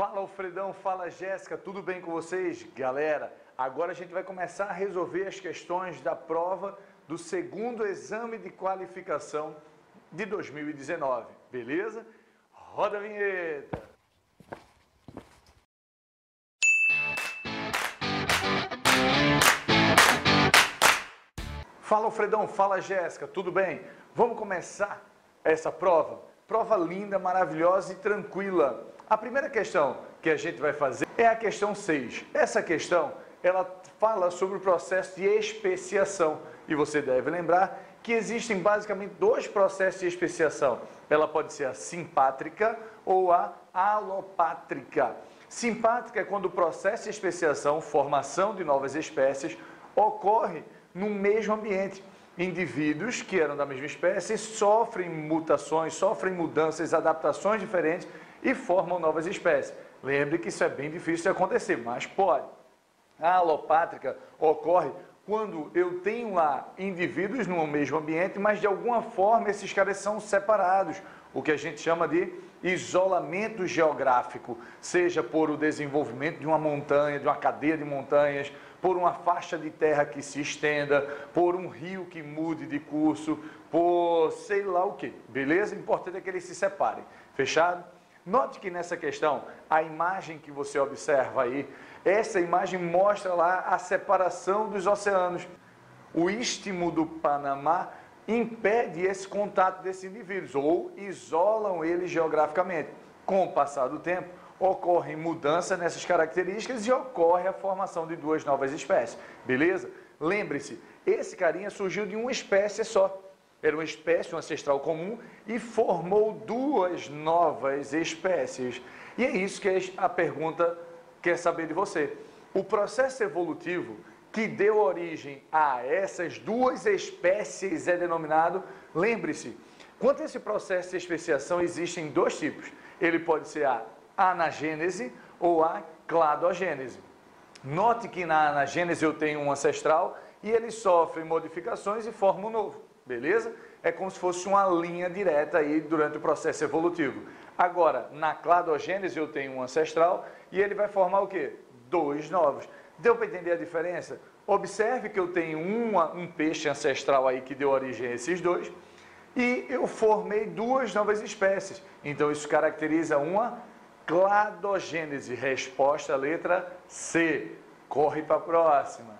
Fala Alfredão, fala Jéssica, tudo bem com vocês? Galera, agora a gente vai começar a resolver as questões da prova do segundo exame de qualificação de 2019, beleza? Roda a vinheta! Fala Alfredão, fala Jéssica, tudo bem? Vamos começar essa prova? Prova linda, maravilhosa e tranquila. A primeira questão que a gente vai fazer é a questão 6. Essa questão, ela fala sobre o processo de especiação. E você deve lembrar que existem basicamente dois processos de especiação. Ela pode ser a simpátrica ou a alopátrica. Simpátrica é quando o processo de especiação, formação de novas espécies, ocorre no mesmo ambiente. Indivíduos que eram da mesma espécie sofrem mutações, sofrem mudanças, adaptações diferentes e formam novas espécies. Lembre que isso é bem difícil de acontecer, mas pode. A alopátrica ocorre quando eu tenho lá indivíduos no mesmo ambiente, mas de alguma forma esses caras são separados, o que a gente chama de isolamento geográfico, seja por o desenvolvimento de uma montanha, de uma cadeia de montanhas, por uma faixa de terra que se estenda, por um rio que mude de curso, por sei lá o que, beleza? O importante é que eles se separem, fechado? Note que nessa questão, a imagem que você observa aí, essa imagem mostra lá a separação dos oceanos. O istmo do Panamá impede esse contato desses indivíduos, ou isolam eles geograficamente. Com o passar do tempo, ocorre mudança nessas características e ocorre a formação de duas novas espécies, beleza? Lembre-se, esse carinha surgiu de uma espécie só. Era uma espécie, um ancestral comum, e formou duas novas espécies. E é isso que a pergunta quer saber de você. O processo evolutivo que deu origem a essas duas espécies é denominado, lembre-se, quanto a esse processo de especiação existem dois tipos. Ele pode ser a anagênese ou a cladogênese. Note que na anagênese eu tenho um ancestral e ele sofre modificações e forma um novo. Beleza? É como se fosse uma linha direta aí durante o processo evolutivo. Agora, na cladogênese eu tenho um ancestral e ele vai formar o quê? Dois novos. Deu para entender a diferença? Observe que eu tenho um peixe ancestral aí que deu origem a esses dois e eu formei duas novas espécies. Então isso caracteriza uma cladogênese. Resposta letra C. Corre para a próxima.